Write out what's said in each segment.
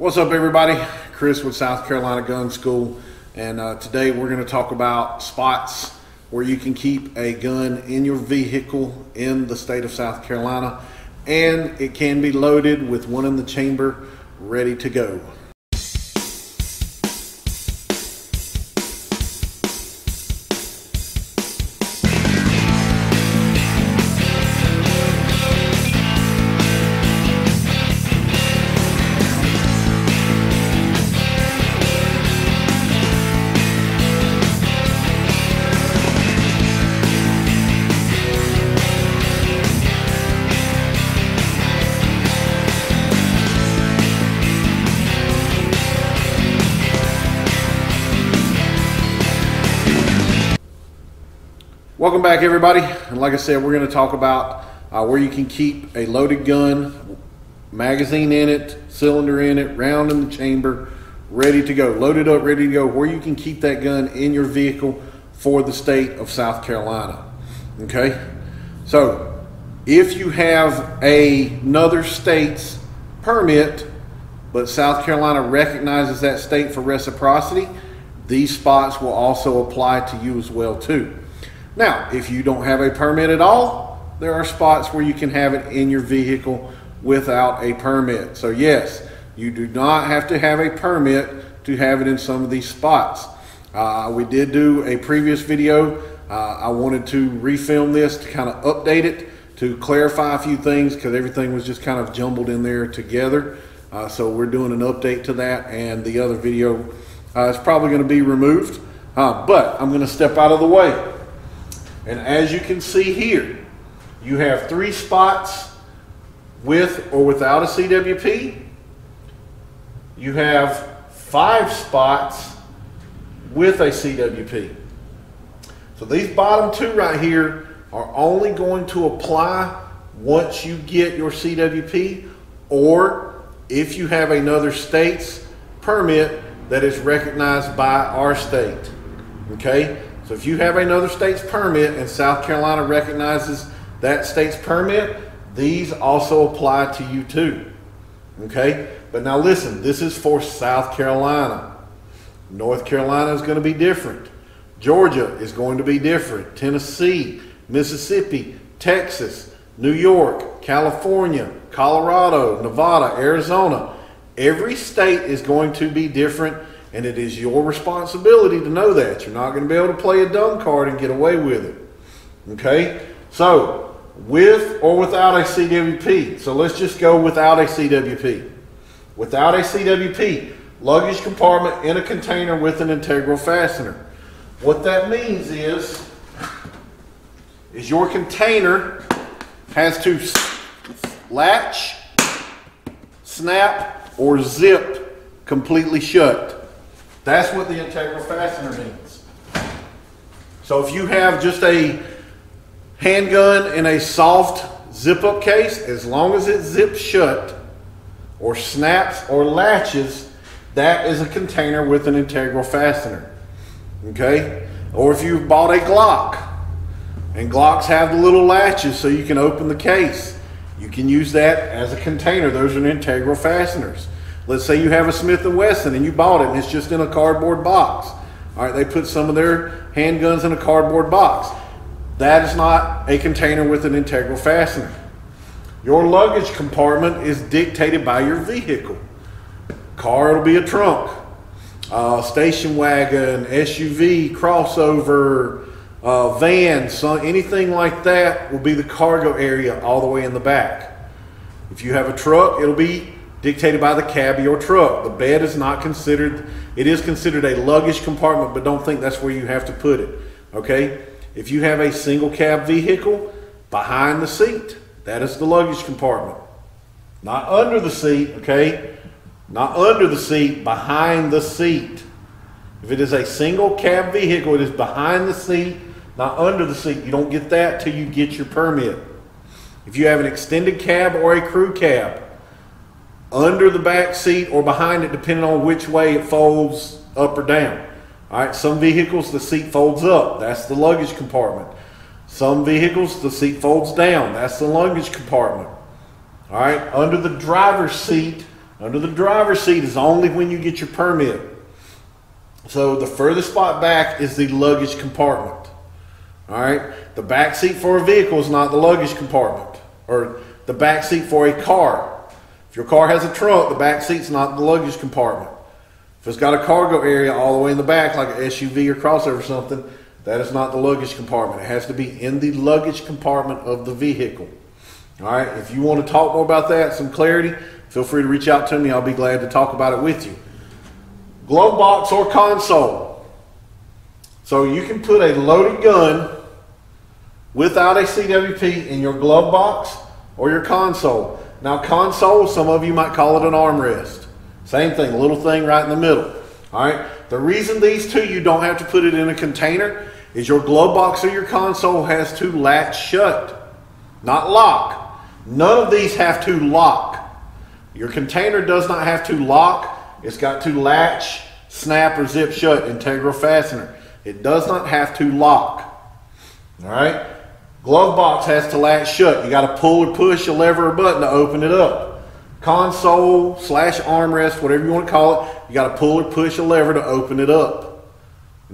What's up, everybody? Chris with South Carolina Gun School, and today we're going to talk about spots where you can keep a gun in your vehicle in the state of South Carolina, and it can be loaded with one in the chamber ready to go. Welcome back, everybody, and like I said, we're going to talk about where you can keep a loaded gun, magazine in it, cylinder in it, round in the chamber, ready to go, loaded up, ready to go, where you can keep that gun in your vehicle for the state of South Carolina. Okay, so if you have another state's permit, but South Carolina recognizes that state for reciprocity, these spots will also apply to you as well too. Now, if you don't have a permit at all, there are spots where you can have it in your vehicle without a permit. So yes, you do not have to have a permit to have it in some of these spots. We did do a previous video. I wanted to refilm this to kind of update it, to clarify a few things, because everything was just kind of jumbled in there together. So we're doing an update to that, and the other video is probably going to be removed. But I'm going to step out of the way. And as you can see here, you have three spots with or without a CWP. You have five spots with a CWP. So these bottom two right here are only going to apply once you get your CWP, or if you have another state's permit that is recognized by our state. Okay? So if you have another state's permit and South Carolina recognizes that state's permit, these also apply to you too. Okay? But now listen, this is for South Carolina. North Carolina is going to be different. Georgia is going to be different. Tennessee, Mississippi, Texas, New York, California, Colorado, Nevada, Arizona. Every state is going to be different. And it is your responsibility to know that. You're not going to be able to play a dumb card and get away with it. Okay? So, with or without a CWP. So, let's just go without a CWP. Without a CWP, luggage compartment in a container with an integral fastener. What that means is your container has to latch, snap, or zip completely shut. That's what the integral fastener means. So if you have just a handgun in a soft zip-up case, as long as it zips shut or snaps or latches, that is a container with an integral fastener. Okay? Or if you've bought a Glock, and Glocks have the little latches so you can open the case, you can use that as a container. Those are integral fasteners. Let's say you have a Smith & Wesson and you bought it and it's just in a cardboard box. All right, they put some of their handguns in a cardboard box. That is not a container with an integral fastener. Your luggage compartment is dictated by your vehicle. Car, it'll be a trunk. Station wagon, SUV, crossover, van, anything like that will be the cargo area all the way in the back. If you have a truck, it'll be dictated by the cab of your truck. The bed is not considered, it is considered a luggage compartment, but don't think that's where you have to put it, okay? If you have a single cab vehicle, behind the seat, that is the luggage compartment. Not under the seat, okay? Not under the seat, behind the seat. If it is a single cab vehicle, it is behind the seat, not under the seat. You don't get that till you get your permit. If you have an extended cab or a crew cab, under the back seat or behind it, depending on which way it folds up or down. All right, some vehicles the seat folds up, that's the luggage compartment. Some vehicles the seat folds down, that's the luggage compartment. All right, under the driver's seat Under the driver's seat is only when you get your permit. So the furthest spot back is the luggage compartment. All right, the back seat for a vehicle is not the luggage compartment, or the back seat for a car. If your car has a trunk, the back seat's not the luggage compartment. If it's got a cargo area all the way in the back, like an SUV or crossover or something, that is not the luggage compartment. It has to be in the luggage compartment of the vehicle. All right, if you want to talk more about that, some clarity, feel free to reach out to me. I'll be glad to talk about it with you. Glove box or console. So you can put a loaded gun without a CWP in your glove box or your console. Now console, some of you might call it an armrest. Same thing, little thing right in the middle. All right, the reason these two you don't have to put it in a container is your glove box or your console has to latch shut, not lock. None of these have to lock. Your container does not have to lock. It's got to latch, snap, or zip shut, integral fastener. It does not have to lock. All right, glove box has to latch shut. You got to pull or push a lever or button to open it up. Console / armrest, whatever you want to call it, you got to pull or push a lever to open it up.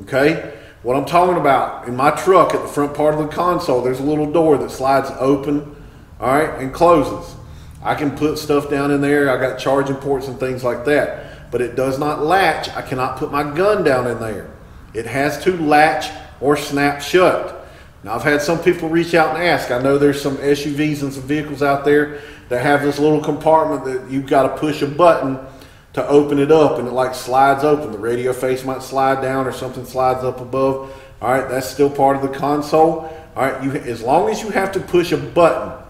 Okay, what I'm talking about, in my truck at the front part of the console, there's a little door that slides open, all right, and closes. I can put stuff down in there. I got charging ports and things like that, but it does not latch. I cannot put my gun down in there. It has to latch or snap shut. Now I've had some people reach out and ask. I know there's some SUVs and some vehicles out there that have this little compartment that you've got to push a button to open it up, and it like slides open. The radio face might slide down or something slides up above. All right, that's still part of the console. All right, as long as you have to push a button.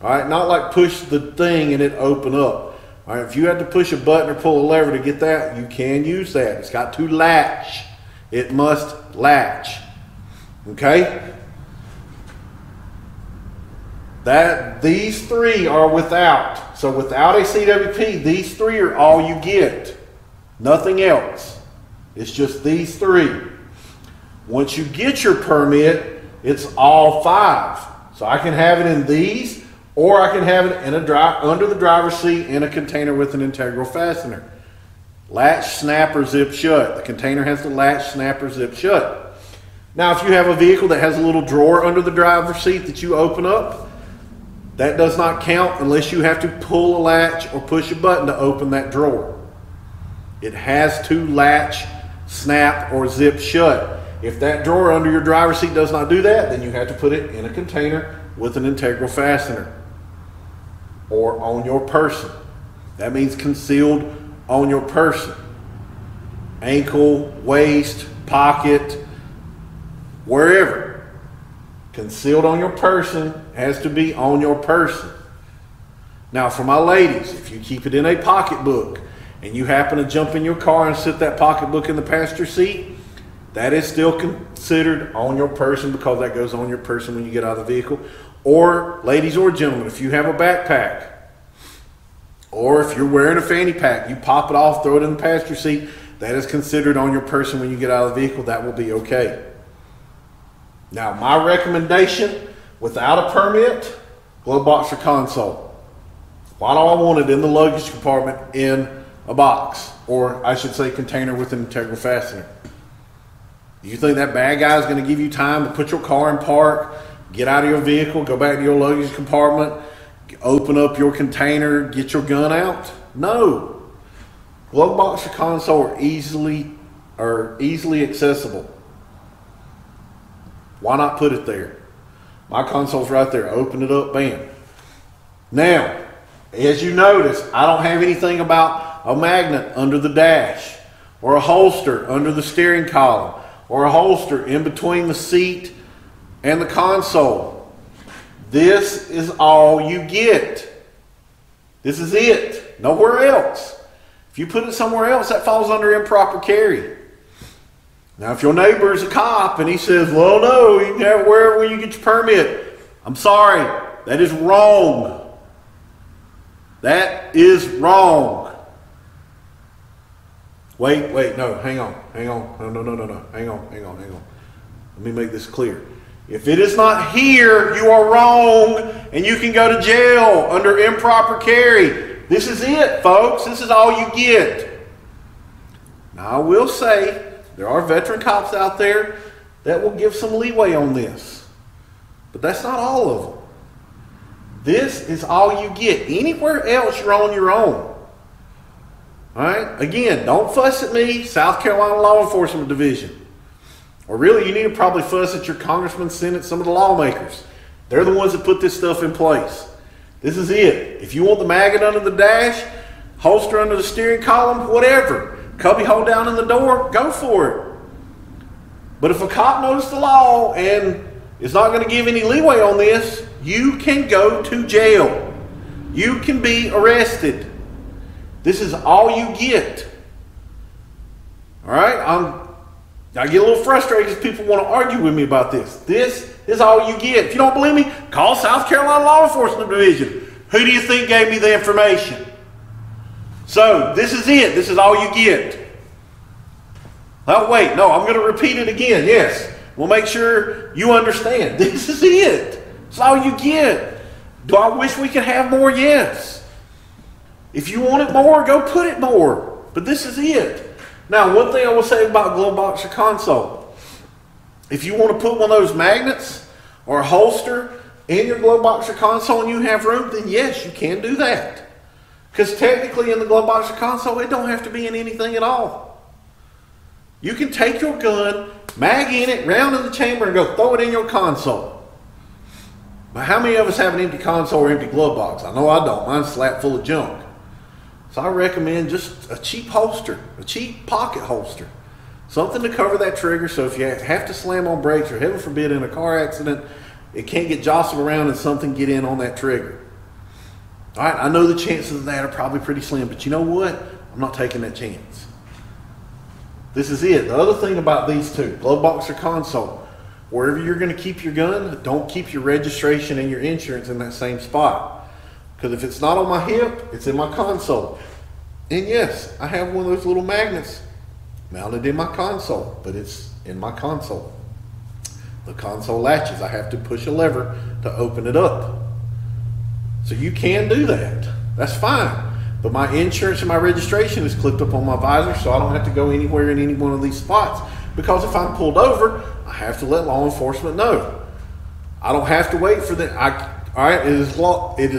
All right, not like push the thing and it open up. All right, if you had to push a button or pull a lever to get that, you can use that. It's got to latch. It must latch. Okay? These three are without. So without a CWP, these three are all you get. Nothing else. It's just these three. Once you get your permit, it's all five. So I can have it in these, or I can have it in under the driver's seat in a container with an integral fastener. Latch, snap, or zip shut. The container has to latch, snap, or zip shut. Now, if you have a vehicle that has a little drawer under the driver's seat that you open up, that does not count unless you have to pull a latch or push a button to open that drawer. It has to latch, snap, or zip shut. If that drawer under your driver's seat does not do that, then you have to put it in a container with an integral fastener, or on your person. That means concealed on your person. Ankle, waist, pocket, wherever. Concealed on your person has to be on your person. Now for my ladies, if you keep it in a pocketbook and you happen to jump in your car and sit that pocketbook in the passenger seat, that is still considered on your person because that goes on your person when you get out of the vehicle. Or ladies or gentlemen, if you have a backpack, or if you're wearing a fanny pack, you pop it off, throw it in the passenger seat, that is considered on your person when you get out of the vehicle. That will be okay. Now my recommendation, without a permit, glove box or console. Why do I want it in the luggage compartment in a box, or I should say container with an integral fastener? Do you think that bad guy is going to give you time to put your car in park, get out of your vehicle, go back to your luggage compartment, open up your container, get your gun out? No. Glove box or console are easily accessible. Why not put it there? My console's right there. Open it up, bam. Now, as you notice, I don't have anything about a magnet under the dash, or a holster under the steering column, or a holster in between the seat and the console. This is all you get. This is it. Nowhere else. If you put it somewhere else, that falls under improper carry. Now, if your neighbor is a cop and he says, well, no, you can have it wherever you get your permit, I'm sorry. That is wrong. That is wrong. Wait, no, hang on, no, hang on. Let me make this clear. If it is not here, you are wrong, and you can go to jail under improper carry. This is it, folks. This is all you get. Now, I will say there are veteran cops out there that will give some leeway on this, but that's not all of them. This is all you get. Anywhere else, you're on your own. All right? Again, don't fuss at me, South Carolina Law Enforcement Division. Or really, you need to probably fuss at your congressman, senate, some of the lawmakers. They're the ones that put this stuff in place. This is it. If you want the maggot under the dash, holster under the steering column, whatever, cubby hole down in the door, go for it. But if a cop knows the law and is not going to give any leeway on this, you can go to jail. You can be arrested. This is all you get. All right? I get a little frustrated because people want to argue with me about this. This is all you get. If you don't believe me, call South Carolina Law Enforcement Division. Who do you think gave me the information? So, this is it. This is all you get. Oh, wait. No, I'm going to repeat it again. Yes. We'll make sure you understand. This is it. It's all you get. Do I wish we could have more? Yes. If you want it more, go put it more. But this is it. Now, one thing I will say about glove box or console, if you want to put one of those magnets or a holster in your glove box or console and you have room, then yes, you can do that. Because technically in the glove box or console, it don't have to be in anything at all. You can take your gun, mag in it, round in the chamber, and go throw it in your console. But how many of us have an empty console or empty glove box? I know I don't. Mine's slap full of junk. So I recommend just a cheap holster, a cheap pocket holster, something to cover that trigger so if you have to slam on brakes or heaven forbid in a car accident, it can't get jostled around and something get in on that trigger. All right, I know the chances of that are probably pretty slim, but you know what? I'm not taking that chance. This is it. The other thing about these two, glove box or console, wherever you're going to keep your gun, don't keep your registration and your insurance in that same spot. Because if it's not on my hip, it's in my console. And yes, I have one of those little magnets mounted in my console, but it's in my console. The console latches. I have to push a lever to open it up. So you can do that. That's fine. But my insurance and my registration is clipped up on my visor, so I don't have to go anywhere in any one of these spots. Because if I'm pulled over, I have to let law enforcement know. I don't have to wait for the... All right, it is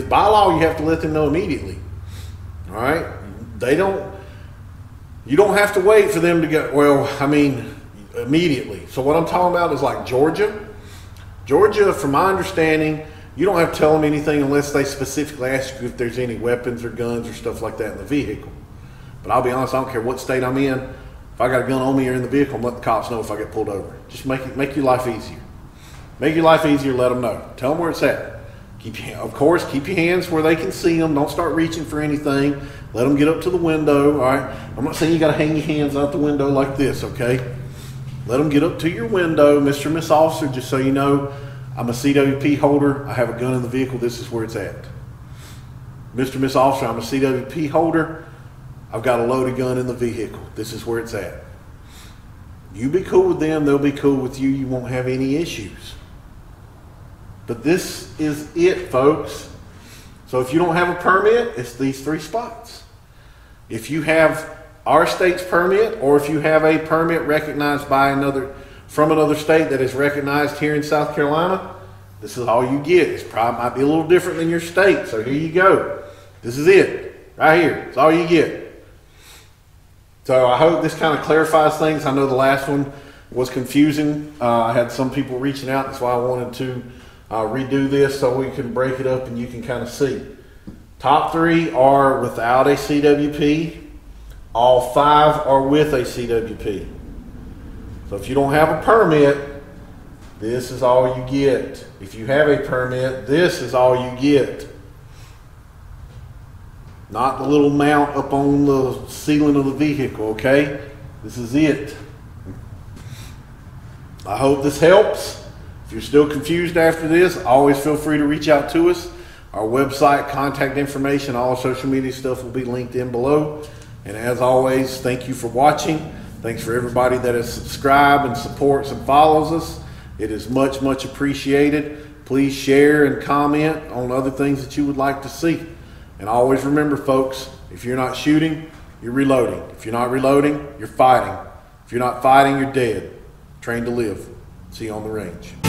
by law you have to let them know immediately. All right, you don't have to wait for them to go, well, I mean, immediately. So what I'm talking about is like Georgia, from my understanding, you don't have to tell them anything unless they specifically ask you if there's any weapons or guns or stuff like that in the vehicle. But I'll be honest, I don't care what state I'm in. If I got a gun on me or in the vehicle, I'm letting the cops know if I get pulled over. Just make your life easier. Make your life easier, let them know. Tell them where it's at. Of course, keep your hands where they can see them. Don't start reaching for anything. Let them get up to the window, all right? I'm not saying you got to hang your hands out the window like this, okay? Let them get up to your window. Mr. and Miss Officer, just so you know, I'm a CWP holder. I have a gun in the vehicle. This is where it's at. Mr. and Miss Officer, I'm a CWP holder. I've got a loaded gun in the vehicle. This is where it's at. You be cool with them. They'll be cool with you. You won't have any issues. But this is it, folks. So if you don't have a permit, it's these three spots. If you have our state's permit, or if you have a permit recognized by from another state that is recognized here in South Carolina, this is all you get. It probably might be a little different than your state, so here you go. This is it, right here. It's all you get. So I hope this kind of clarifies things. I know the last one was confusing. I had some people reaching out, that's why I wanted to redo this so we can break it up and you can kind of see. Top three are without a CWP. All five are with a CWP. So if you don't have a permit, this is all you get. If you have a permit, this is all you get. Not the little mount up on the ceiling of the vehicle, okay? This is it. I hope this helps. If you're still confused after this, always feel free to reach out to us. Our website, contact information, all social media stuff will be linked in below. And as always, thank you for watching. Thanks for everybody that has subscribed and supports and follows us. It is much, much appreciated. Please share and comment on other things that you would like to see. And always remember, folks, if you're not shooting, you're reloading. If you're not reloading, you're fighting. If you're not fighting, you're dead. Train to live. See you on the range.